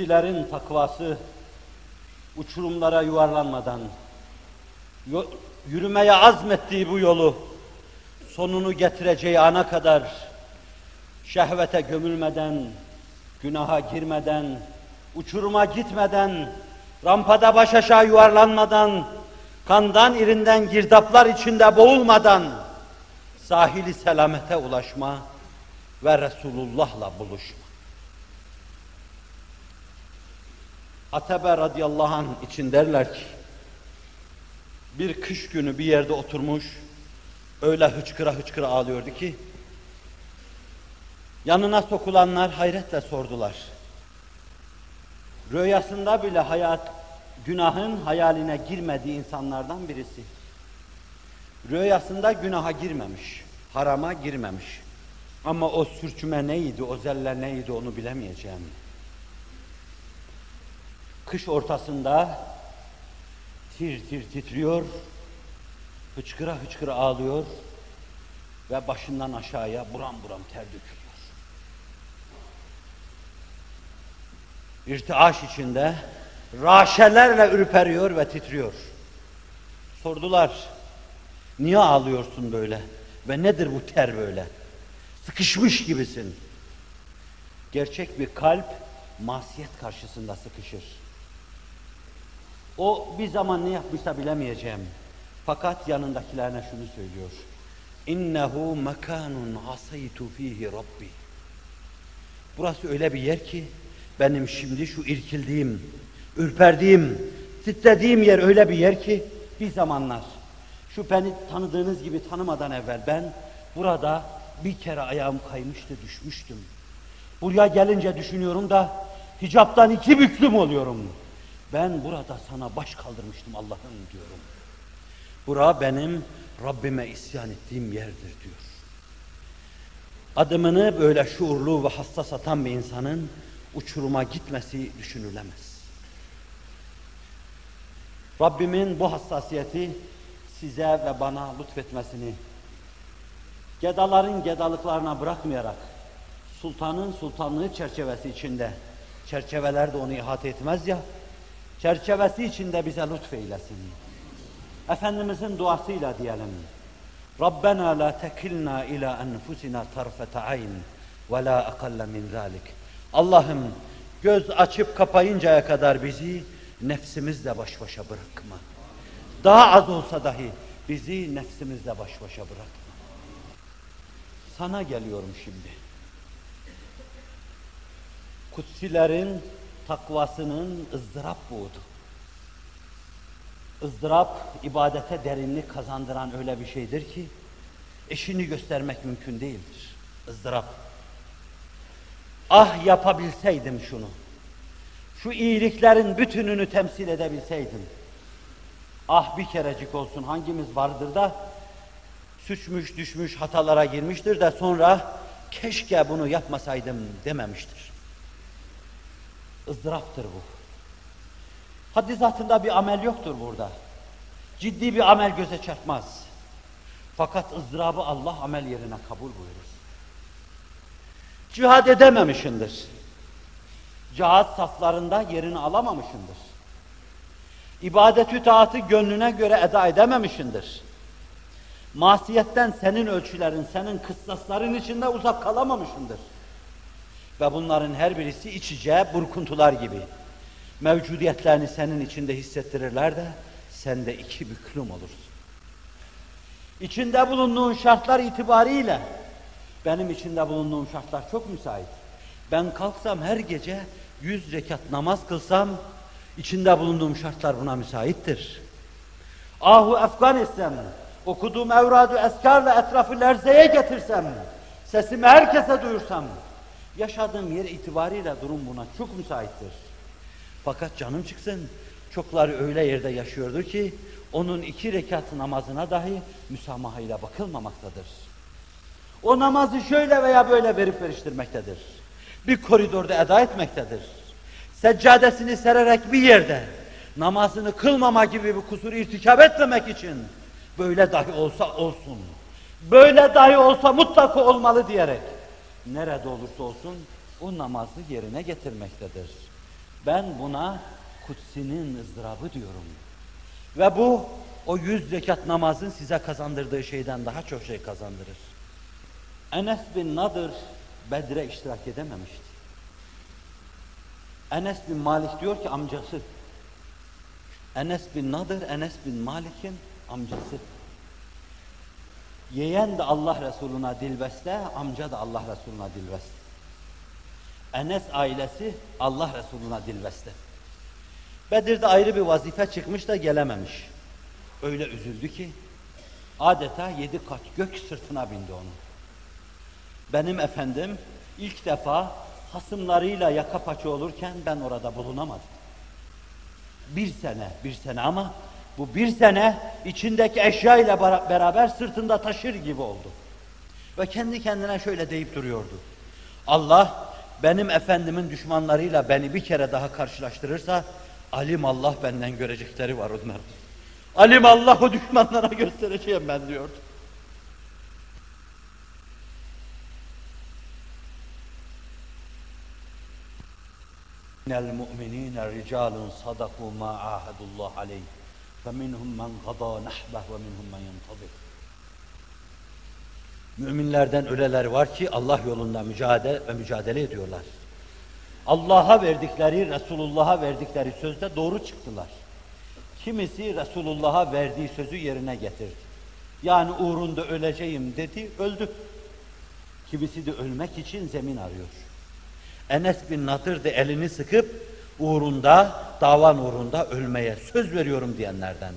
Sufilerin takvası uçurumlara yuvarlanmadan yürümeye azmettiği bu yolu sonunu getireceği ana kadar şehvete gömülmeden, günaha girmeden, uçuruma gitmeden, rampada baş aşağı yuvarlanmadan, kandan irinden girdaplar içinde boğulmadan sahili selamete ulaşma ve Resulullah'la buluşma. Atebe radıyallahu anh için derler ki, bir kış günü bir yerde oturmuş, öyle hıçkıra hıçkıra ağlıyordu ki, yanına sokulanlar hayretle sordular. Rüyasında bile günahın hayaline girmediği insanlardan birisi. Rüyasında günaha girmemiş, harama girmemiş. Ama o sürçme neydi, o zelle neydi onu bilemeyeceğim. Kış ortasında tir tir titriyor, hıçkıra hıçkıra ağlıyor ve başından aşağıya buram buram ter dökülüyor. İrtiaş içinde raşelerle ürperiyor ve titriyor. Sordular, niye ağlıyorsun böyle ve nedir bu ter böyle? Sıkışmış gibisin. Gerçek bir kalp masiyet karşısında sıkışır. O bir zaman ne yapmışsa bilemeyeceğim. Fakat yanındakilerine şunu söylüyor. İnnehu mekanun asaytu fihi rabbi. Burası öyle bir yer ki benim şimdi şu irkildiğim, ürperdiğim, titrediğim yer öyle bir yer ki bir zamanlar şu beni tanıdığınız gibi tanımadan evvel ben burada bir kere ayağım kaymıştı, düşmüştüm. Buraya gelince düşünüyorum da hicaptan iki büklüm oluyorum. Ben burada sana baş kaldırmıştım Allah'ım diyorum. Bura benim Rabbime isyan ettiğim yerdir diyor. Adımını böyle şuurlu ve hassas atan bir insanın uçuruma gitmesi düşünülemez. Rabbimin bu hassasiyeti size ve bana lütfetmesini, gedaların gedalıklarına bırakmayarak, sultanın sultanlığı çerçevesi içinde, çerçeveler de onu ihate etmez ya, çerçevesi içinde bize lütfeylesin. Efendimizin duasıyla diyelim, Rabbena la tekilna ila enfusina tarfete ayn ve la akalla min zalik. Allah'ım göz açıp kapayıncaya kadar bizi nefsimizle baş başa bırakma. Daha az olsa dahi bizi nefsimizle baş başa bırakma. Sana geliyorum şimdi. Kutsilerin takvasının ızdırap buğdu. ızdırap ibadete derinlik kazandıran öyle bir şeydir ki eşini göstermek mümkün değildir. ızdırap. Ah yapabilseydim şunu, şu iyiliklerin bütününü temsil edebilseydim. Ah bir kerecik olsun hangimiz vardır da suçmuş, düşmüş, hatalara girmiştir de sonra keşke bunu yapmasaydım dememiştir. ızdıraptır bu. Hadisatında bir amel yoktur burada. Ciddi bir amel göze çarpmaz. Fakat ızdırabı Allah amel yerine kabul buyurur. Cihad edememişindir. Cihat saflarında yerini alamamışındır. İbadet-ü taatı gönlüne göre eda edememişindir. Masiyetten senin ölçülerin, senin kıstasların içinde uzak kalamamışındır. Ve bunların her birisi içice burkuntular gibi. Mevcudiyetlerini senin içinde hissettirirler de sen de iki büklüm olursun. İçinde bulunduğun şartlar itibariyle benim içinde bulunduğum şartlar çok müsait. Ben kalksam her gece 100 rekat namaz kılsam içinde bulunduğum şartlar buna müsaittir. Ahu efgan etsem, okuduğum evradu eskarla etrafı lerzeye getirsem, sesimi herkese duyursam, yaşadığım yer itibariyle durum buna çok müsaittir. Fakat canım çıksın, çokları öyle yerde yaşıyordur ki onun 2 rekat namazına dahi müsamahayla bakılmamaktadır. O namazı şöyle veya böyle verip veriştirmektedir. Bir koridorda eda etmektedir. Seccadesini sererek bir yerde, namazını kılmama gibi bir kusuru irtikap etmemek için böyle dahi olsa olsun, böyle dahi olsa mutlaka olmalı diyerek nerede olursa olsun o namazı yerine getirmektedir. Ben buna kutsinin ızdırabı diyorum. Ve bu o 100 rekat namazın size kazandırdığı şeyden daha çok şey kazandırır. Enes bin Nadır Bedir'e iştirak edememişti. Enes bin Malik diyor ki amcası. Enes bin Nadır, Enes bin Malik'in amcası. Yeğen de Allah Resuluna dilbeste, amca da Allah Resuluna dilbeste. Enes ailesi Allah Resuluna dilbeste. Bedir'de ayrı bir vazife çıkmış da gelememiş. Öyle üzüldü ki adeta 7 kat gök sırtına bindi onu. Benim efendim ilk defa hasımlarıyla yaka paça olurken ben orada bulunamadım. Bir sene ama bu 1 sene içindeki eşya ile beraber sırtında taşır gibi oldu. Ve kendi kendine şöyle deyip duruyordu. Allah benim efendimin düşmanlarıyla beni bir kere daha karşılaştırırsa alim Allah benden görecekleri var onların. Alim Allah o düşmanlara göstereceğim ben diyordu. الْمُؤْمِنِينَ رِجَالٌ صَدَقُوا مَا عَاهَدُوا اللّٰهَ عَلَيْهِ فَمِنْهُمْ مَنْ قَضَى نَحْبَهُ وَمِنْهُمْ مَنْ يَنْتَظِرُ. Müminlerden öleler var ki Allah yolunda mücadele ediyorlar. Allah'a verdikleri, Resulullah'a verdikleri sözde doğru çıktılar. Kimisi Resulullah'a verdiği sözü yerine getirdi. Yani uğrunda öleceğim dedi, öldü. Kimisi de ölmek için zemin arıyor. Enes bin Nadır da elini sıkıp uğrunda, davan uğrunda ölmeye söz veriyorum diyenlerden.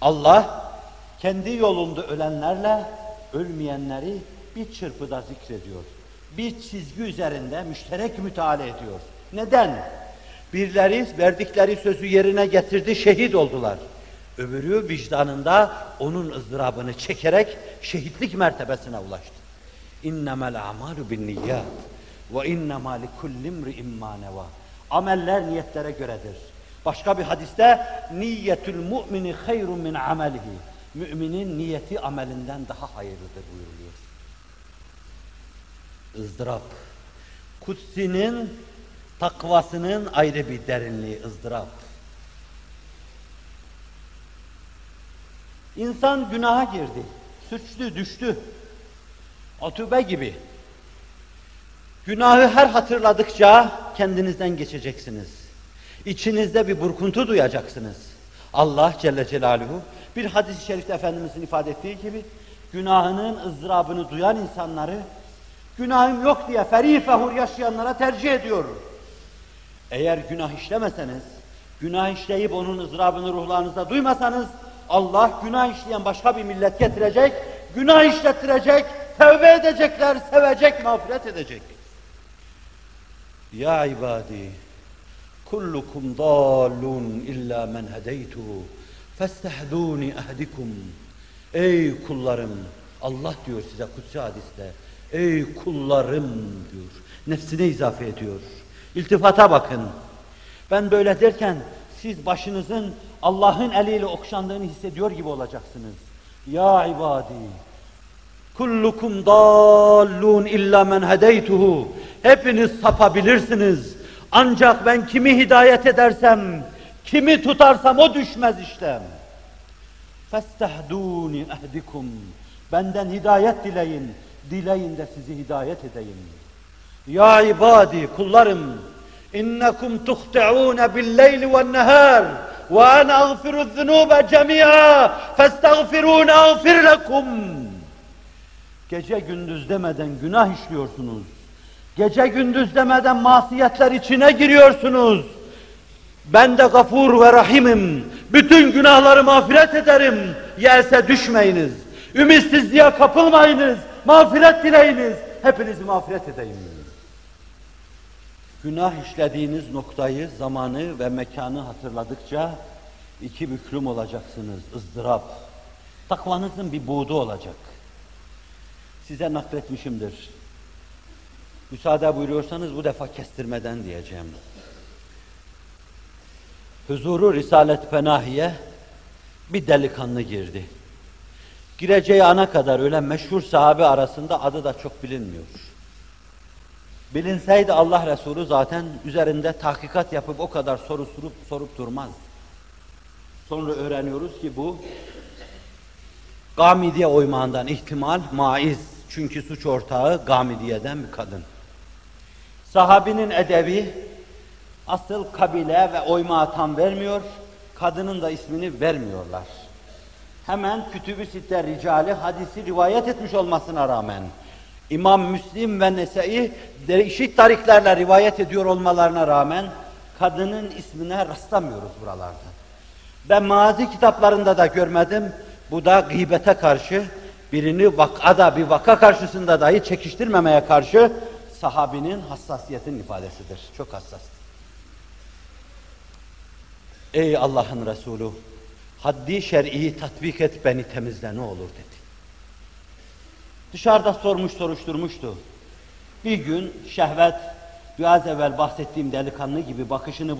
Allah kendi yolunda ölenlerle ölmeyenleri bir çırpıda zikrediyor. Bir çizgi üzerinde müşterek müteala ediyor. Neden? Birileri verdikleri sözü yerine getirdi, şehit oldular. Öbürü vicdanında onun ızdırabını çekerek şehitlik mertebesine ulaştı. İnnemel amalu bin niyyat. Ve innema li kulli imri'in ma nawa. Ameller niyetlere göredir. Başka bir hadiste niyetül mu'mini hayrun min amelihi. Müminin niyeti amelinden daha hayırlıdır buyuruluyor. Izdırap. Kutsinin takvasının ayrı bir derinliği ızdırap. İnsan günaha girdi, suçlu düştü. Atübe gibi. Günahı her hatırladıkça kendinizden geçeceksiniz. İçinizde bir burkuntu duyacaksınız. Allah Celle Celaluhu bir hadis-i şerifte Efendimizin ifade ettiği gibi günahının ızdırabını duyan insanları günahım yok diye ferih fehur yaşayanlara tercih ediyor. Eğer günah işlemeseniz, günah işleyip onun ızdırabını ruhlarınızda duymasanız Allah günah işleyen başka bir millet getirecek, günah işlettirecek, tevbe edecekler, sevecek, mağfiret edecek. Ya ibadî, kullukum dâlun illâ men hedeytu, festehdûni ehdikum. Ey kullarım, Allah diyor size kutsi hadiste, ey kullarım diyor, nefsine izafe ediyor. İltifata bakın, ben böyle derken siz başınızın Allah'ın eliyle okşandığını hissediyor gibi olacaksınız. Ya ibadî, kullukum dâlun illâ men hedeytuhu. Hepiniz sapabilirsiniz. Ancak ben kimi hidayet edersem, kimi tutarsam o düşmez işte. Festehdûni ehdikum. Benden hidayet dileyin. Dileyin de sizi hidayet edeyim. Ya ibadî, kullarım. İnnekum tuhti'ûne billeyli vel nehâr. Ve ene ağfiru zunûbe cemî'â. Festeğfirûne ağfir lekum. Gece gündüz demeden günah işliyorsunuz. Gece gündüz demeden masiyetler içine giriyorsunuz. Ben de gafur ve rahimim. Bütün günahları mağfiret ederim. Yerse düşmeyiniz. Ümitsizliğe kapılmayınız. Mağfiret dileyiniz. Hepinizi mağfiret edeyim. Günah işlediğiniz noktayı, zamanı ve mekanı hatırladıkça iki büklüm olacaksınız. Izdırap. Takvanızın bir buğdu olacak. Size nakletmişimdir. Müsaade buyuruyorsanız bu defa kestirmeden diyeceğim. Huzuru Risalet Penahiye bir delikanlı girdi. Gireceği ana kadar öyle meşhur sahabe arasında adı da çok bilinmiyor. Bilinseydi Allah Resulü zaten üzerinde tahkikat yapıp o kadar soru sorup durmaz. Sonra öğreniyoruz ki bu Gamidiye oymağından ihtimal maiz. Çünkü suç ortağı Gamidiye'den bir kadın. Sahabinin edebi asıl kabile ve oymağa tam vermiyor. Kadının da ismini vermiyorlar. Hemen Kütüb-i Sitte ricali hadisi rivayet etmiş olmasına rağmen İmam Müslim ve Nese'yi değişik tariklerle rivayet ediyor olmalarına rağmen kadının ismine rastlamıyoruz buralarda. Ve mazi kitaplarında da görmedim. Bu da gıybete karşı, birini vakada, bir vaka karşısında dahi çekiştirmemeye karşı sahabinin hassasiyetinin ifadesidir. Çok hassastır. Ey Allah'ın Resulü, haddi şer'i tatbik et, beni temizle ne olur dedi. Dışarıda sormuş, soruşturmuştu. Bir gün şehvet, biraz evvel bahsettiğim delikanlı gibi bakışını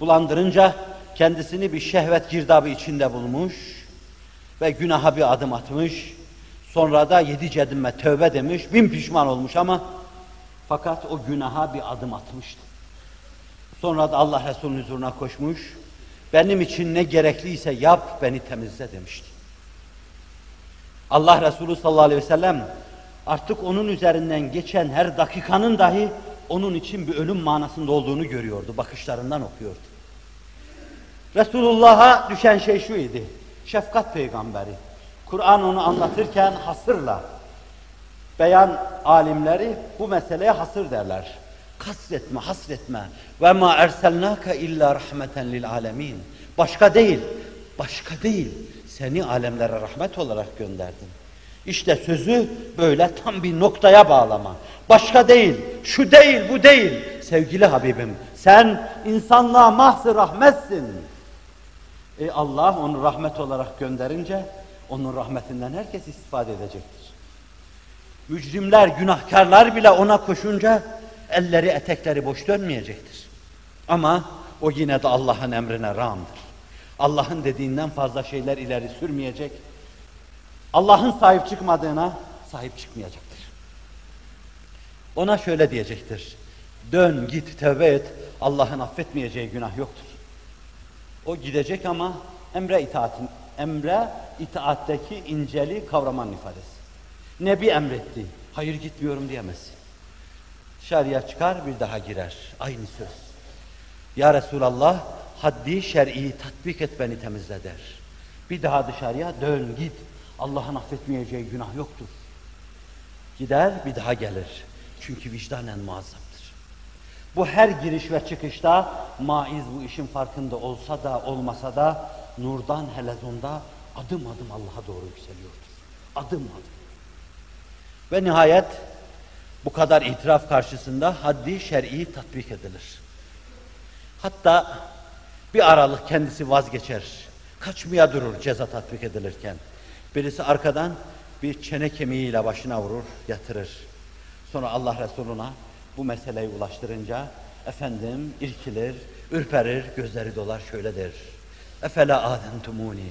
bulandırınca kendisini bir şehvet girdabı içinde bulmuş ve günaha bir adım atmış. Sonra da 7 cedime tövbe demiş, 1000 pişman olmuş ama fakat o günaha bir adım atmıştı. Sonra da Allah Resulü'nün huzuruna koşmuş, benim için ne gerekliyse yap, beni temizle demişti. Allah Resulü sallallahu aleyhi ve sellem artık onun üzerinden geçen her dakikanın dahi onun için bir ölüm manasında olduğunu görüyordu, bakışlarından okuyordu. Resulullah'a düşen şey şu idi, şefkat peygamberi. Kur'an onu anlatırken hasırla, beyan alimleri bu meseleye hasır derler. Kasretme, hasretme. Ve ma erselnâke illâ rahmeten lil âlemîn. Başka değil, başka değil. Seni alemlere rahmet olarak gönderdim. İşte sözü böyle tam bir noktaya bağlama. Başka değil, şu değil, bu değil. Sevgili Habibim, sen insanlığa mahz-ı rahmetsin. Allah onu rahmet olarak gönderince, onun rahmetinden herkes istifade edecektir. Mücrimler, günahkarlar bile ona koşunca, elleri etekleri boş dönmeyecektir. Ama o yine de Allah'ın emrine rağmdır. Allah'ın dediğinden fazla şeyler ileri sürmeyecek. Allah'ın sahip çıkmadığına sahip çıkmayacaktır. Ona şöyle diyecektir. Dön, git, tövbe et. Allah'ın affetmeyeceği günah yoktur. O gidecek ama emre itaatteki inceli kavramanın ifadesi. Nebi emretti. Hayır gitmiyorum diyemezsin. Dışarıya çıkar, bir daha girer. Aynı söz. Ya Resulallah, haddi şer'i tatbik et, beni temizle der. Bir daha dışarıya dön, git. Allah'ın affetmeyeceği günah yoktur. Gider, bir daha gelir. Çünkü vicdanen muazzamdır. Bu her giriş ve çıkışta maiz bu işin farkında olsa da olmasa da nurdan helezonda adım adım Allah'a doğru yükseliyordur. Adım adım. Ve nihayet bu kadar itiraf karşısında haddi şer'i tatbik edilir. Hatta bir aralık kendisi vazgeçer. Kaçmaya durur ceza tatbik edilirken. Birisi arkadan bir çene kemiğiyle başına vurur, yatırır. Sonra Allah Resuluna bu meseleyi ulaştırınca efendim irkilir, ürperir, gözleri dolar şöyle der. Efela adentumuni.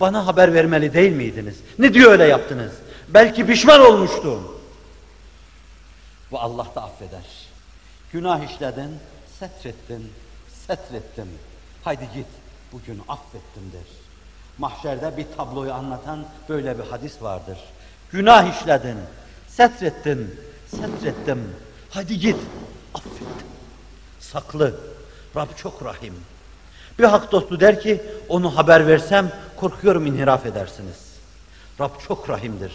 Bana haber vermeli değil miydiniz? Ne diyor öyle yaptınız? Belki pişman olmuştum. Ve Allah da affeder. Günah işledin, setrettim. Haydi git, bugün affettim der. Mahşerde bir tabloyu anlatan böyle bir hadis vardır. Günah işledin, setrettim. Haydi git, affettim. Saklı, Rab çok rahim. Bir hak dostu der ki, onu haber versem korkuyorum inhiraf edersiniz. Rab çok rahimdir.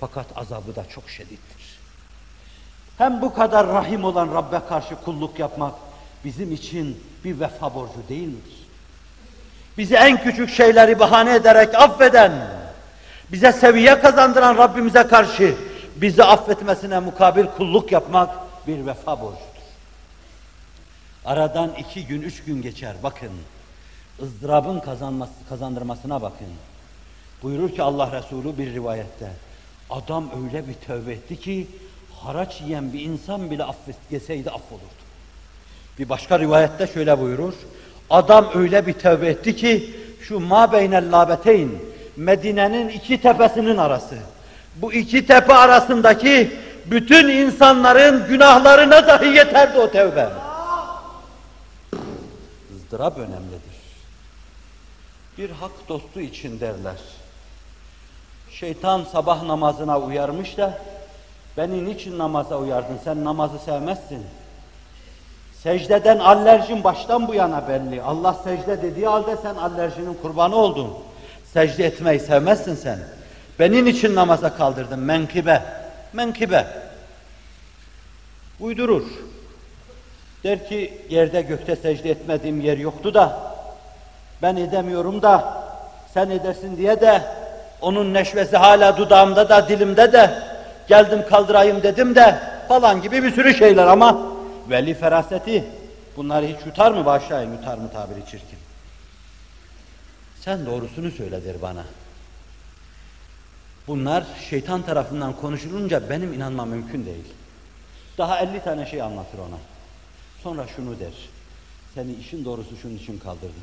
Fakat azabı da çok şiddetlidir. Hem bu kadar rahim olan Rabbe karşı kulluk yapmak bizim için bir vefa borcu değil midir? Bizi en küçük şeyleri bahane ederek affeden, bize seviye kazandıran Rabbimize karşı bizi affetmesine mukabil kulluk yapmak bir vefa borcudur. Aradan 2 gün, 3 gün geçer. Bakın, ızdırabın kazandırmasına bakın. Buyurur ki Allah Resulü bir rivayette, adam öyle bir tövbe etti ki, haraç yiyen bir insan bile affetseydi affolurdu. Bir başka rivayette şöyle buyurur, adam öyle bir tövbe etti ki, şu ma beynel labeteyn, Medine'nin 2 tepesinin arası, bu 2 tepe arasındaki bütün insanların günahlarına dahi yeterdi o tevbe. Izdırap önemlidir. Bir hak dostu için derler. Şeytan sabah namazına uyarmış da, beni niçin namaza uyardın, sen namazı sevmezsin. Secdeden alerjin baştan bu yana belli. Allah secde dediği halde sen alerjinin kurbanı oldun. Secde etmeyi sevmezsin sen. Benim için namaza kaldırdın, menkıbe, menkıbe. Uydurur. Der ki, yerde gökte secde etmediğim yer yoktu da, ben edemiyorum da, sen edersin diye de, onun neşvesi hala dudağımda da, dilimde de, geldim kaldırayım dedim de, falan gibi bir sürü şeyler ama, veli feraseti, bunları hiç yutar mı başlayayım, yutar mı tabiri çirkin. Sen doğrusunu söyle der bana. Bunlar şeytan tarafından konuşulunca benim inanmam mümkün değil. Daha 50 tane şey anlatır ona. Sonra şunu der. Seni işin doğrusu şunun için kaldırdım.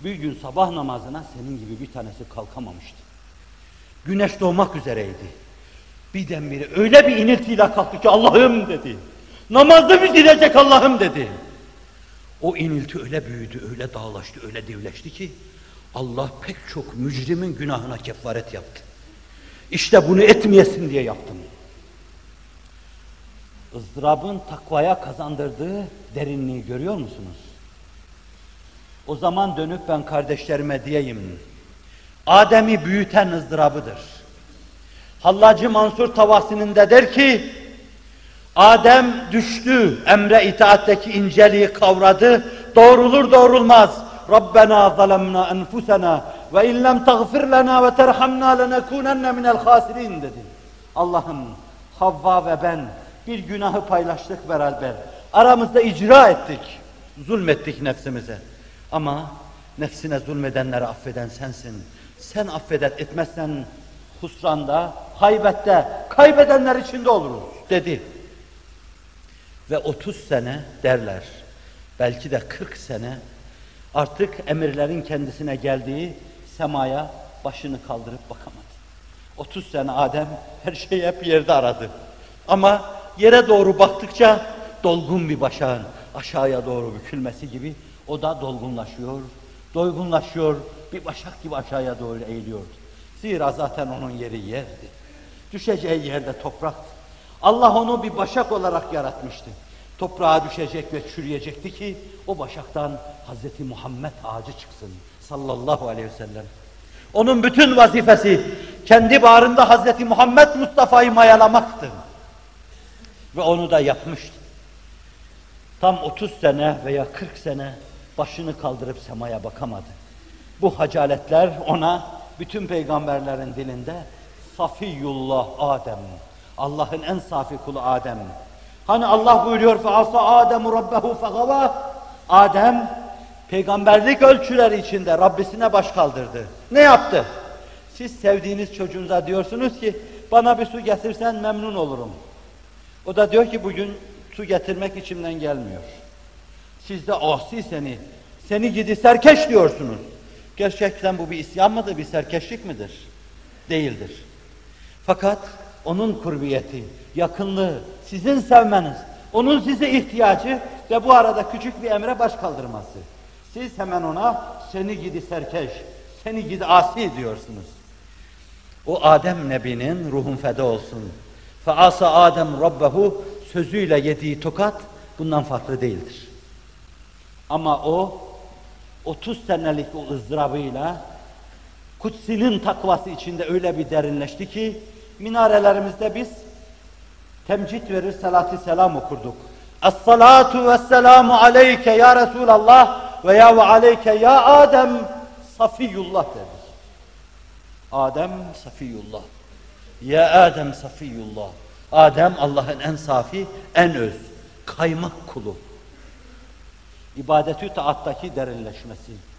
Bir gün sabah namazına senin gibi bir tanesi kalkamamıştı. Güneş doğmak üzereydi. Birdenbire öyle bir iniltiyle kalktı ki Allah'ım dedi. Namazda bir dinecek Allah'ım dedi. O inilti öyle büyüdü, öyle dağlaştı, öyle devleşti ki Allah pek çok mücrimin günahına kefaret yaptı. İşte bunu etmeyesin diye yaptım. Izdırabın takvaya kazandırdığı derinliği görüyor musunuz? O zaman dönüp ben kardeşlerime diyeyim, Adem'i büyüten ızdırabıdır. Hallacı Mansur tavasınında der ki, Adem düştü, emre itaatteki inceliği kavradı, doğrulur doğrulmaz. Rabbena zalemna enfusena. Ve illem tağfir lana ve terhamna lenekunenne minel hasirin dedi. Allah'ım Havva ve ben bir günahı paylaştık beraber. Aramızda icra ettik. Zulmettik nefsimize. Ama nefsine zulmedenleri affeden sensin. Sen affedet etmezsen husranda, haybette, kaybedenler içinde oluruz dedi. Ve 30 sene derler. Belki de 40 sene artık emirlerin kendisine geldiği semaya başını kaldırıp bakamadı. 30 sene Adem her şeyi hep yerde aradı. Ama yere doğru baktıkça dolgun bir başağın aşağıya doğru bükülmesi gibi o da dolgunlaşıyor, doygunlaşıyor, bir başak gibi aşağıya doğru eğiliyordu. Zira zaten onun yeri yerdi. Düşeceği yerde topraktı. Allah onu bir başak olarak yaratmıştı. Toprağa düşecek ve çürüyecekti ki o başaktan Hz. Muhammed ağacı çıksın. Sallallahu aleyhi ve sellem. Onun bütün vazifesi kendi bağrında Hz. Muhammed Mustafa'yı mayalamaktı. Ve onu da yapmıştı. Tam 30 sene veya 40 sene başını kaldırıp semaya bakamadı. Bu hacaletler ona bütün peygamberlerin dilinde Safiyullah Adem. Allah'ın en safi kulu Adem. Hani Allah buyuruyor فَعَصَ آدَمُ رَبَّهُ فَغَوَى Adem peygamberlik ölçüleri içinde Rabbisine baş kaldırdı. Ne yaptı? Siz sevdiğiniz çocuğunuza diyorsunuz ki bana bir su getirsen memnun olurum. O da diyor ki bugün su getirmek içimden gelmiyor. Siz de asi seni gidi serkeş diyorsunuz. Gerçekten bu bir isyan mıdır, bir serkeşlik midir? Değildir. Fakat onun kurbiyeti, yakınlığı, sizin sevmeniz, onun size ihtiyacı ve bu arada küçük bir emre baş kaldırması. Siz hemen ona seni gidi serkeş, seni gidi asi diyorsunuz. O Adem Nebi'nin ruhun feda olsun. فَعَاسَ آدَمْ رَبَّهُ sözüyle yediği tokat bundan farklı değildir. Ama o 30 senelik o ızdırabıyla Kutsi'nin takvası içinde öyle bir derinleşti ki minarelerimizde biz temcid verir, salatü selam okurduk. Es-salatu vesselamu aleyke ya Resulallah veya ve aleyke ya Adem Safiyullah dedik. Adem Safiyullah. Ya Adem Safiyullah. Adem Allah'ın en safi, en öz, kaymak kulu. İbadeti taattaki derinleşmesi.